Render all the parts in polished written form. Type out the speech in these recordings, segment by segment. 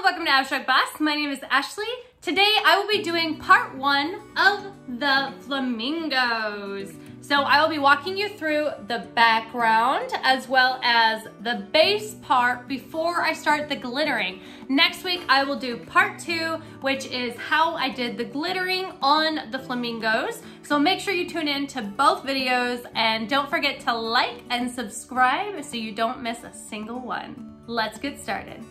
everyone, welcome to Abstract Boss. My name is Ashley. Today I will be doing part one of the flamingos. So I will be walking you through the background as well as the base part before I start the glittering. Next week I will do part two, which is how I did the glittering on the flamingos. So make sure you tune in to both videos and don't forget to like and subscribe so you don't miss a single one. Let's get started.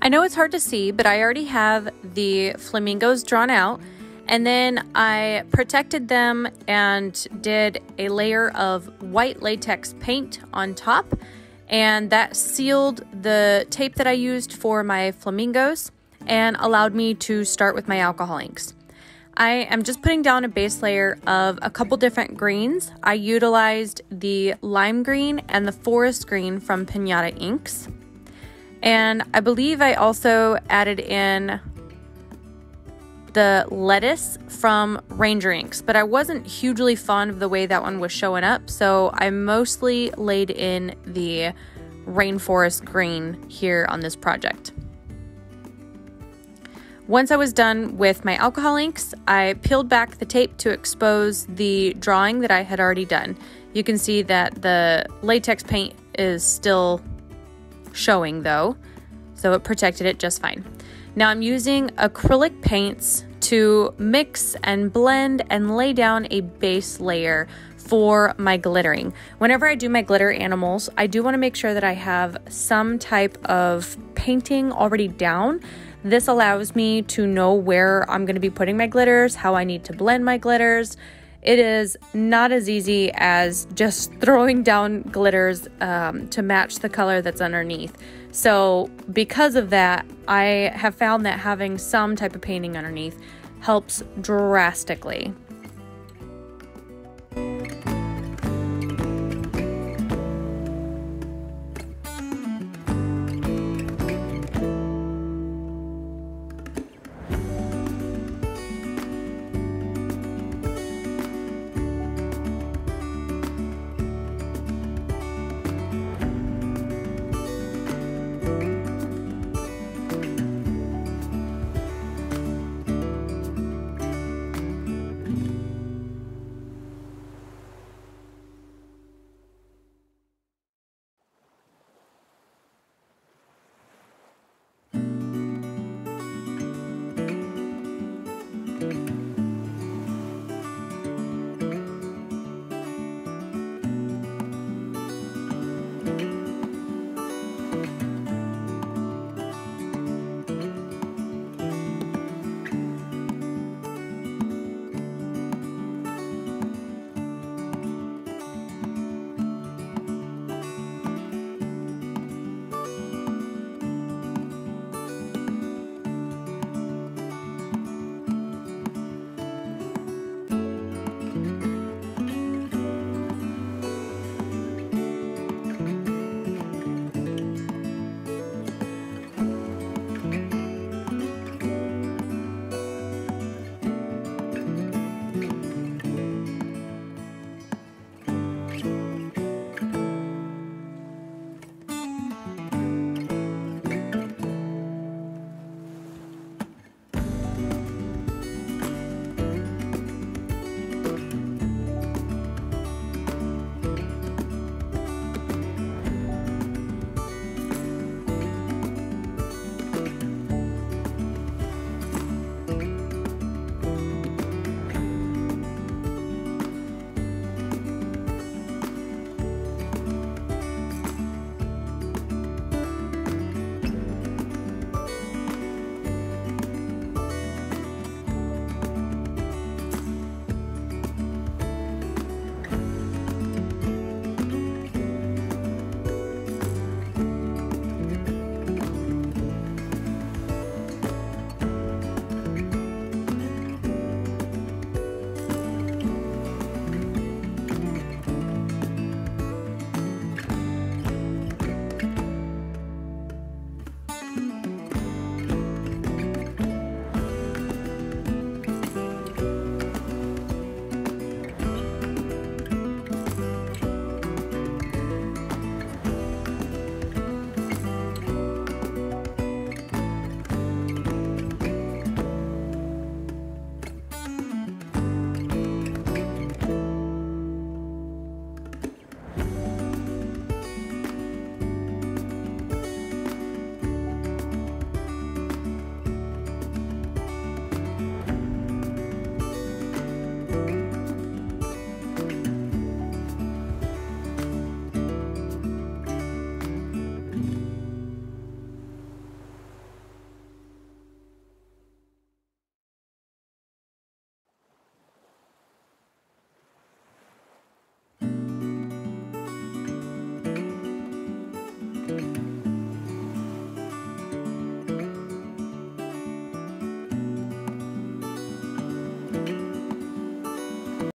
I know it's hard to see, but I already have the flamingos drawn out, and then I protected them and did a layer of white latex paint on top, and that sealed the tape that I used for my flamingos and allowed me to start with my alcohol inks. I am just putting down a base layer of a couple different greens. I utilized the lime green and the forest green from Piñata Inks. And I believe I also added in the lettuce from Ranger Inks, but I wasn't hugely fond of the way that one was showing up, so I mostly laid in the rainforest green here on this project. Once I was done with my alcohol inks, I peeled back the tape to expose the drawing that I had already done. You can see that the latex paint is still showing though, so it protected it just fine. Now I'm using acrylic paints to mix and blend and lay down a base layer for my glittering. Whenever I do my glitter animals, I do want to make sure that I have some type of painting already down. This allows me to know where I'm going to be putting my glitters, how I need to blend my glitters. It is not as easy as just throwing down glitters to match the color that's underneath. So because of that, I have found that having some type of painting underneath helps drastically.